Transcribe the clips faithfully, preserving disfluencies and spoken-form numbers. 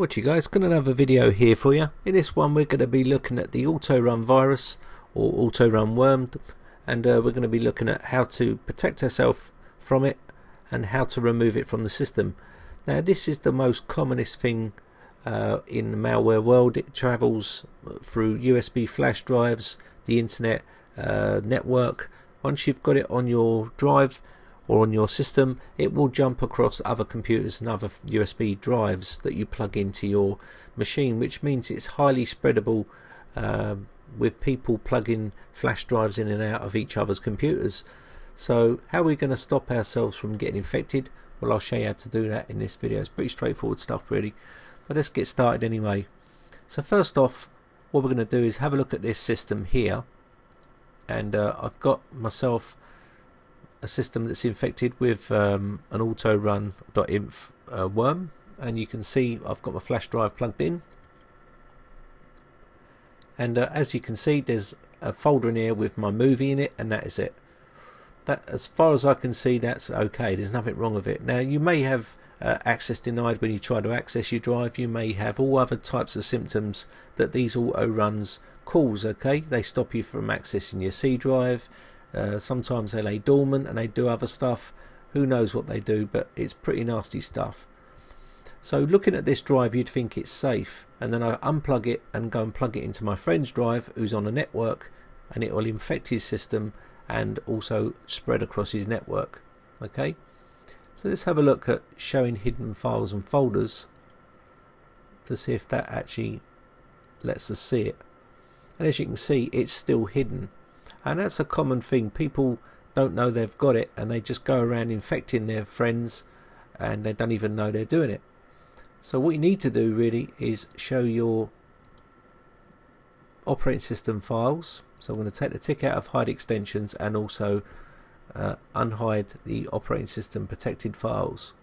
What you guys, got another video here for you. In this one we're going to be looking at the Autorun virus or Autorun worm, and uh, we're going to be looking at how to protect ourselves from it and how to remove it from the system. Now this is the most commonest thing uh, in the malware world. It travels through U S B flash drives, the internet uh, network. Once you've got it on your drive or on your system, it will jump across other computers and other U S B drives that you plug into your machine, which means it's highly spreadable uh, with people plugging flash drives in and out of each other's computers. So how are we going to stop ourselves from getting infected? Well, I'll show you how to do that in this video. It's pretty straightforward stuff really, but let's get started anyway. So first off, what we're going to do is have a look at this system here, and uh, I've got myself a system that's infected with um, an Autorun dot inf uh, worm, and you can see I've got my flash drive plugged in, and uh, as you can see there's a folder in here with my movie in it, and that is it. That, as far as I can see, that's okay. There's nothing wrong with it. Now you may have uh, access denied when you try to access your drive. You may have all other types of symptoms that these Autoruns cause. Okay, they stop you from accessing your C drive. Uh, sometimes they lay dormant and they do other stuff. Who knows what they do, but it's pretty nasty stuff. So looking at this drive, you'd think it's safe, and then I unplug it and go and plug it into my friend's drive who's on a network, and it will infect his system and also spread across his network. Okay, so let's have a look at showing hidden files and folders to see if that actually lets us see it. And as you can see, it's still hidden. And that's a common thing. People don't know they've got it, and they just go around infecting their friends and they don't even know they're doing it. So what you need to do really is show your operating system files. So I'm going to take the tick out of hide extensions and also uh, unhide the operating system protected files.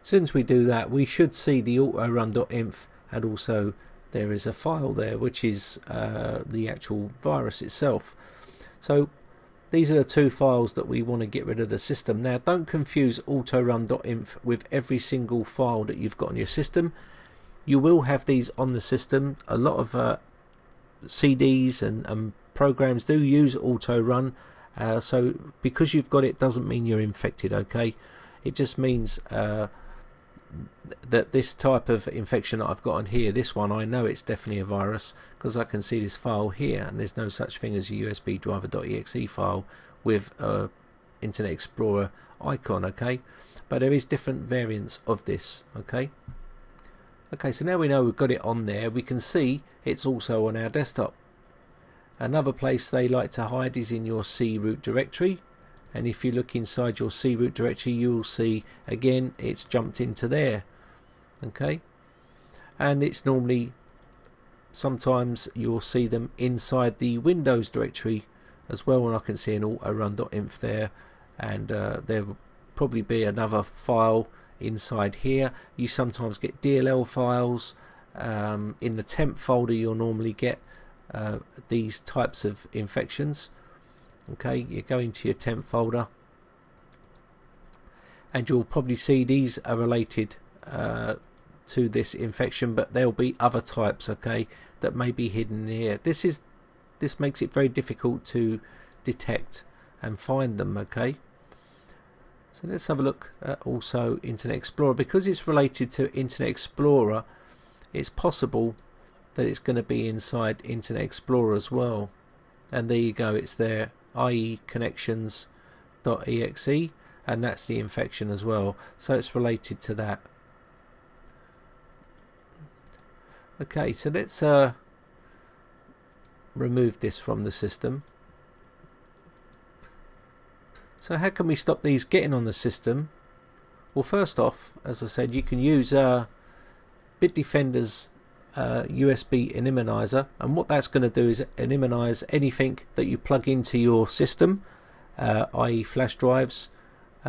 As soon as we do that, we should see the Autorun dot inf, and also there is a file there which is uh, the actual virus itself. So these are the two files that we want to get rid of the system. Now don't confuse Autorun dot inf with every single file that you've got on your system. You will have these on the system. A lot of uh, C Ds and, and programs do use Autorun, uh, so because you've got it doesn't mean you're infected. Okay, it just means uh, that this type of infection that I've got on here, this one, I know it's definitely a virus because I can see this file here, and there's no such thing as a U S B driver dot E X E file with a Internet Explorer icon. Okay, but there is different variants of this. Okay, okay, so now we know we've got it on there. We can see it's also on our desktop. Another place they like to hide is in your C root directory. And if you look inside your C root directory, you will see again it's jumped into there. Okay, and it's normally, sometimes you'll see them inside the Windows directory as well, and I can see an Autorun dot inf there, and uh, there will probably be another file inside here. You sometimes get D L L files um, in the temp folder. You'll normally get uh, these types of infections. Okay, you go into your temp folder and you'll probably see these are related uh, to this infection, but there'll be other types, okay, that may be hidden here. This is this makes it very difficult to detect and find them. Okay, so let's have a look at also Internet Explorer. Because it's related to Internet Explorer, it's possible that it's going to be inside Internet Explorer as well. And there you go, it's there, I E connections dot E X E, and that's the infection as well, so it's related to that. Okay, so let's uh, remove this from the system. So how can we stop these getting on the system? Well, first off, as I said, you can use uh, Bitdefender's Uh, U S B immunizer, and what that's going to do is immunize anything that you plug into your system, uh, i e flash drives,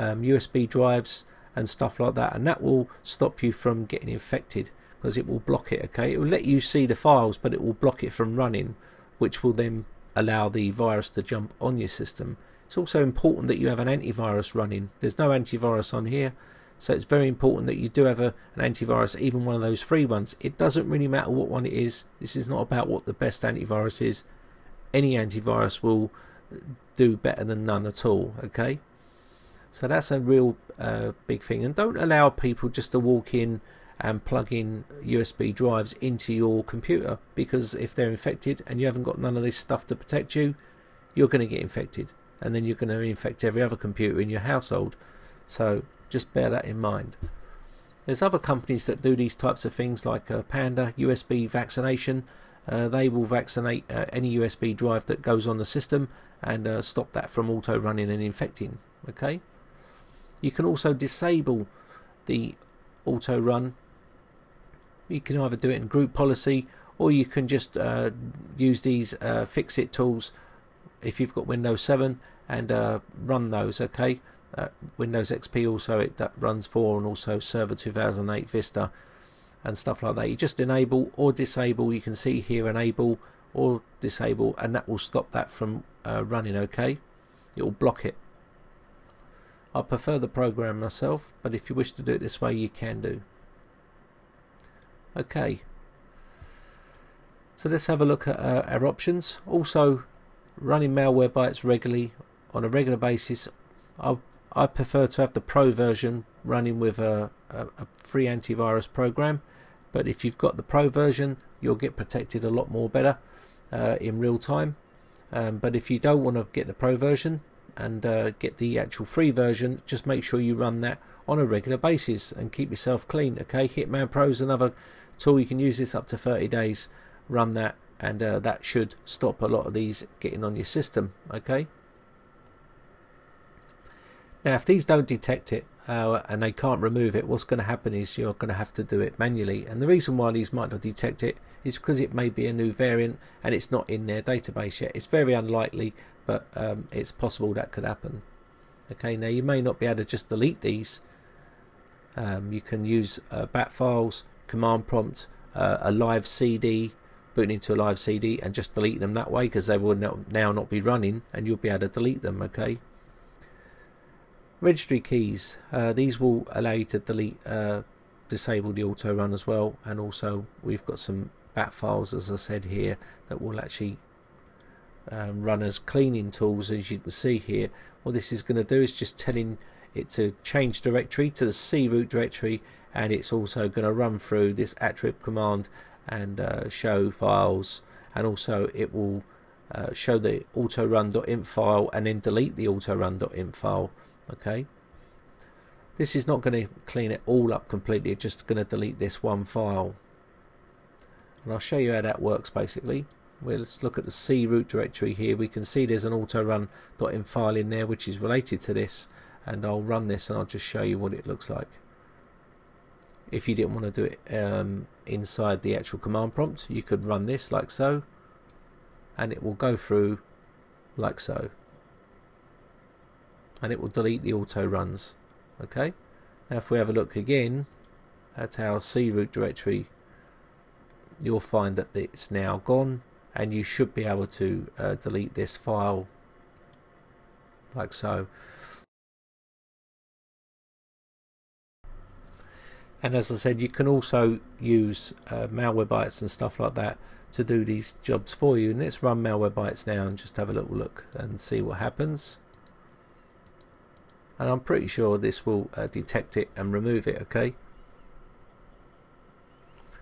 um, U S B drives and stuff like that, and that will stop you from getting infected because it will block it. Okay, it will let you see the files, but it will block it from running, which will then allow the virus to jump on your system. It's also important that you have an antivirus running. There's no antivirus on here, So it's very important that you do have a, an antivirus, even one of those free ones. It doesn't really matter what one it is. This is not about what the best antivirus is. Any antivirus will do better than none at all, okay? So that's a real uh, big thing. And don't allow people just to walk in and plug in U S B drives into your computer, because if they're infected and you haven't got none of this stuff to protect you, you're going to get infected, and then you're going to infect every other computer in your household. So just bear that in mind. There's other companies that do these types of things, like uh, Panda U S B Vaccination. Uh, they will vaccinate uh, any U S B drive that goes on the system and uh, stop that from auto running and infecting. Okay, you can also disable the auto run. You can either do it in group policy, or you can just uh, use these uh, fix it tools if you've got Windows seven and uh, run those. Okay, uh, Windows X P also it runs for, and also Server two thousand eight Vista and stuff like that. You just enable or disable. You can see here enable or disable, and that will stop that from uh, running. Okay, it will block it. I prefer the program myself, but if you wish to do it this way, you can do. Okay, so let's have a look at uh, our options. Also, running Malwarebytes regularly on a regular basis. I, I prefer to have the pro version running with a, a, a free antivirus program, but if you've got the pro version, you'll get protected a lot more better uh, in real time. Um, but if you don't want to get the pro version and uh, get the actual free version, just make sure you run that on a regular basis and keep yourself clean. Okay, Hitman Pro is another tool. You can use this up to thirty days, run that, and uh, that should stop a lot of these getting on your system. Okay, now if these don't detect it uh, and they can't remove it, what's going to happen is you're going to have to do it manually. And the reason why these might not detect it is because it may be a new variant and it's not in their database yet. It's very unlikely, but um, it's possible that could happen. Okay, now you may not be able to just delete these. Um, you can use uh, bat files, command prompt, uh, a live C D, booting into a live C D, and just delete them that way, because they will not, now not be running, and you'll be able to delete them. Okay, registry keys, uh, these will allow you to delete, uh, disable the auto run as well, and also we've got some bat files, as I said here, that will actually Um, run as cleaning tools, as you can see here. What this is going to do is just telling it to change directory to the C root directory, and it's also going to run through this attrib command and uh, show files, and also it will uh, show the autorun.inf file and then delete the autorun.inf file. Okay, this is not going to clean it all up completely, it's just going to delete this one file, and I'll show you how that works basically. Well, let's look at the C root directory here. We can see there's an autorun.inf file in there which is related to this, and I'll run this and I'll just show you what it looks like. If you didn't want to do it um, inside the actual command prompt, you could run this like so, and it will go through like so, and it will delete the auto runs. Okay, now if we have a look again at our C root directory, you'll find that it's now gone, and you should be able to uh, delete this file like so. And as I said, you can also use uh, Malwarebytes and stuff like that to do these jobs for you. And let's run Malwarebytes now and just have a little look and see what happens. And I'm pretty sure this will uh, detect it and remove it. Okay,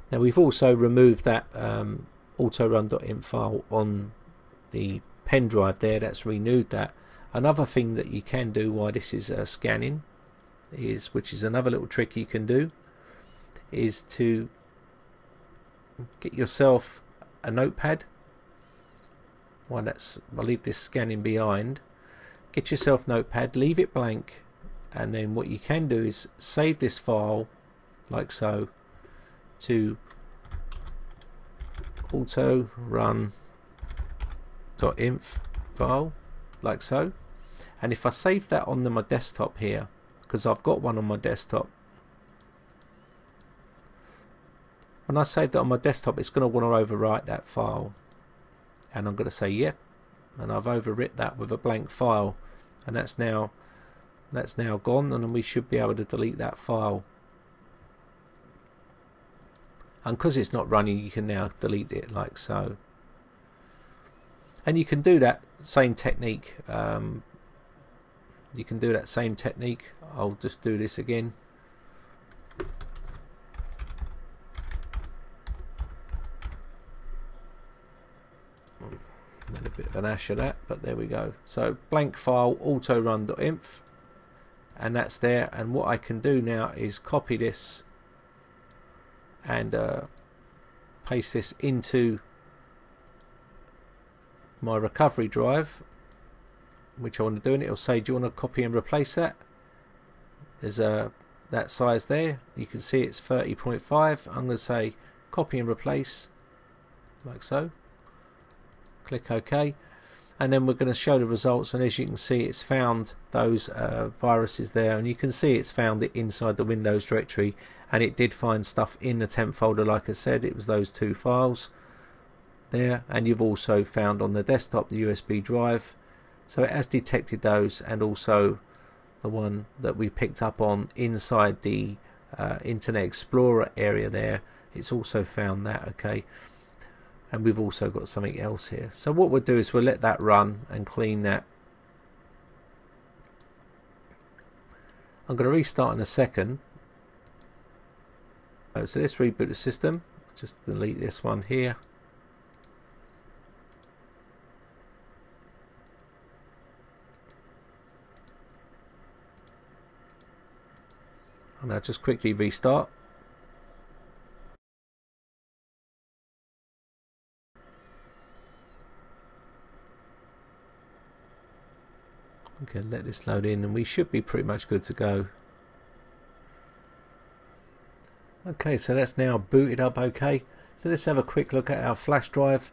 now we've also removed that um, autorun.inf file on the pen drive there. That's renewed that. Another thing that you can do while this is uh, scanning is, which is another little trick you can do, is to get yourself a notepad. Well, that's, I'll leave this scanning behind. Get yourself notepad, leave it blank, and then what you can do is save this file like so to autorun.inf file like so. And if I save that on the, my desktop here, because I've got one on my desktop, when I save that on my desktop, it's going to want to overwrite that file, and I'm going to say yep, and I've overwritten that with a blank file, and that's now That's now gone, and we should be able to delete that file. And because it's not running, you can now delete it like so. And you can do that same technique. Um, you can do that same technique. I'll just do this again. Had a bit of an ash of that, but there we go. So blank file, autorun dot inf, and that's there. And what I can do now is copy this and uh, paste this into my recovery drive, which I want to do, and it'll say, do you want to copy and replace that? There's a that size there, you can see it's thirty point five. I'm going to say copy and replace like so, click OK, and then we're going to show the results. And as you can see, it's found those uh, viruses there, and you can see it's found it inside the Windows directory, and it did find stuff in the temp folder. Like I said, it was those two files there, and you've also found on the desktop the U S B drive, so it has detected those, and also the one that we picked up on inside the uh, Internet Explorer area there, it's also found that. Okay, and we've also got something else here. So what we'll do is we'll let that run and clean that. I'm going to restart in a second. Oh, so let's reboot the system. Just delete this one here. And I'll just quickly restart. Okay, let this load in, and we should be pretty much good to go. Okay, so that's now booted up. Okay, so let's have a quick look at our flash drive.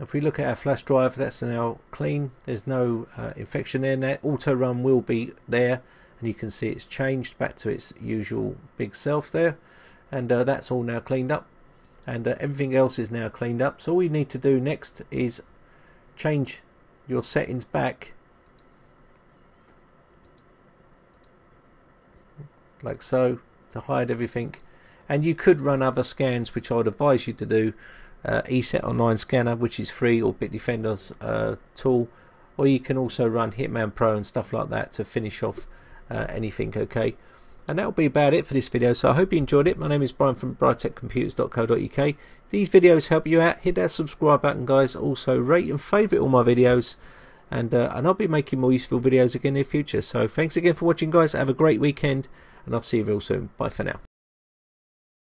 If we look at our flash drive, that's now clean. There's no uh, infection in there. Autorun will be there, and you can see it's changed back to its usual big self there, and uh, that's all now cleaned up, and uh, everything else is now cleaned up. So all we need to do next is change your settings back like so to hide everything. And you could run other scans, which I would advise you to do, uh, ESET online scanner, which is free, or Bitdefender's uh, tool, or you can also run Hitman Pro and stuff like that to finish off uh, anything. Okay, and that'll be about it for this video, so I hope you enjoyed it. My name is Brian from britec computers dot co dot U K. If these videos help you out, hit that subscribe button, guys. Also rate and favourite all my videos, and, uh, and I'll be making more useful videos again in the future. So thanks again for watching, guys. Have a great weekend, and I'll see you real soon. Bye for now.